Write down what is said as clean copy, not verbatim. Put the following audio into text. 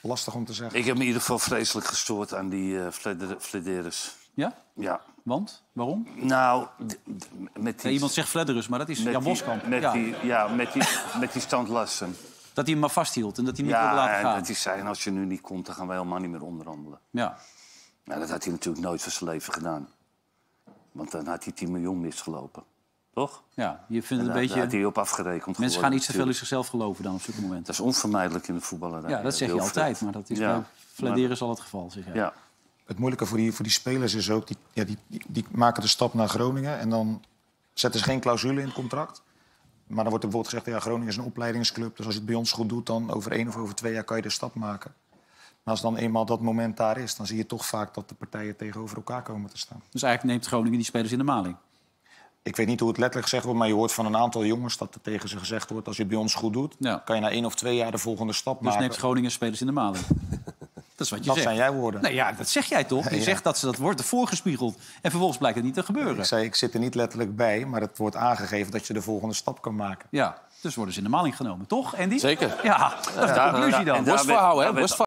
lastig om te zeggen. Ik heb me in ieder geval vreselijk gestoord aan die Fledderus. Ja? Ja. Want? Waarom? Nou, met die... Ja, iemand zegt Fledderus, maar dat is Jan Boskamp. Met die standlasten. Dat hij hem maar vasthield en dat hij hem niet wilde laten gaan. Ja, dat hij zei, als je nu niet komt, dan gaan wij helemaal niet meer onderhandelen. Ja. Nou, dat had hij natuurlijk nooit van zijn leven gedaan. Want dan had hij 10 miljoen misgelopen. Toch? Ja, je vindt het een beetje... Daar had hij op afgerekend. Mensen gaan iets te veel in zichzelf geloven dan op zulke momenten. Dat is onvermijdelijk in het voetballerij. Ja, dat zeg je altijd. Maar dat is bij Fledderus al het geval, zeg jij. Ja. Het moeilijke voor die spelers is ook... Die maken de stap naar Groningen... en dan zetten ze geen clausule in het contract. Maar dan wordt er bijvoorbeeld gezegd... ja, Groningen is een opleidingsclub... dus als je het bij ons goed doet... dan over 1 of over 2 jaar kan je de stap maken. Maar als dan eenmaal dat moment daar is... dan zie je toch vaak dat de partijen tegenover elkaar komen te staan. Dus eigenlijk neemt Groningen die spelers in de maling? Ik weet niet hoe het letterlijk gezegd wordt... maar je hoort van een aantal jongens dat er tegen ze gezegd wordt... als je het bij ons goed doet... ja. Kan je na 1 of 2 jaar de volgende stap maken. Dus neemt Groningen spelers in de maling? Dat is wat je zegt. Zijn jij woorden. Nee, ja, dat zeg jij toch? Je zegt dat ze dat wordt voorgespiegeld. En vervolgens blijkt het niet te gebeuren. Ik zei, ik zit er niet letterlijk bij, maar het wordt aangegeven dat je de volgende stap kan maken. Ja, dus worden ze in de maling genomen, toch, Andy? Zeker. Ja, dat is de conclusie dan. Borstverhouden, hè?